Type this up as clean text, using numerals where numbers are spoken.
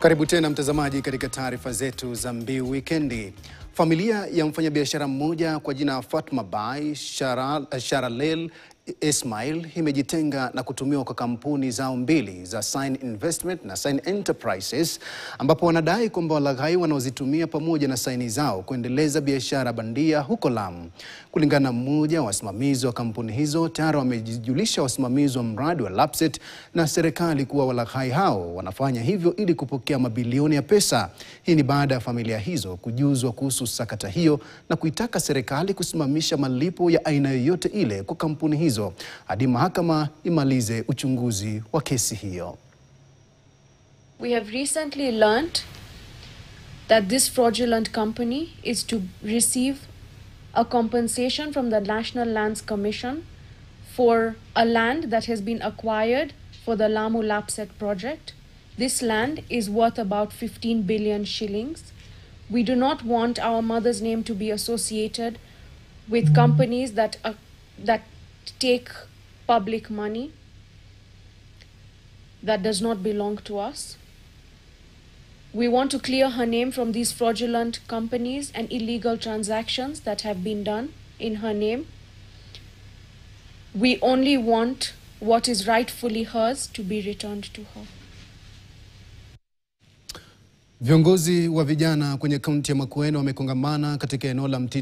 Karibu tena mtazamaji katika taarifa zetu za Mbiu Wikendi. Familia ya mfanyabiashara mmoja kwa jina Fatma Bai Sharalel Ismail imejitenga na kutumiwa kwa kampuni zao mbili za Sign Investment na Sign Enterprises, ambapo wanadai kwamba walaghai wanaozitumia pamoja na saini zao kuendeleza biashara bandia huko Lamu. Kulingana na mmoja wasimamizi wa kampuni hizo, tayari wamejijulisha wasimamizi wa mradi wa Lapset na serikali kuwa walaghai hao wanafanya hivyo ili kupokea mabilioni ya pesa. Hii ni baada ya familia hizo kujuzwa kuhusu sakata hiyo na kuitaka serikali kusimamisha malipo ya aina yoyote ile kwa kampuni hizo hadi mahakama imalize uchunguzi wa kesi hiyo. We have recently learned that this fraudulent company is to receive a compensation from the National Lands Commission for a land that has been acquired for the Lamu Lapset project. This land is worth about 15 billion shillings. We do not want our mother's name to be associated with companies that take public money that does not belong to us. We want to clear her name from these fraudulent companies and illegal transactions that have been done in her name. We only want what is rightfully hers to be returned to her. Viongozi wa vijana kwenye kaunti ya Makueni wamekongamana katika eneo la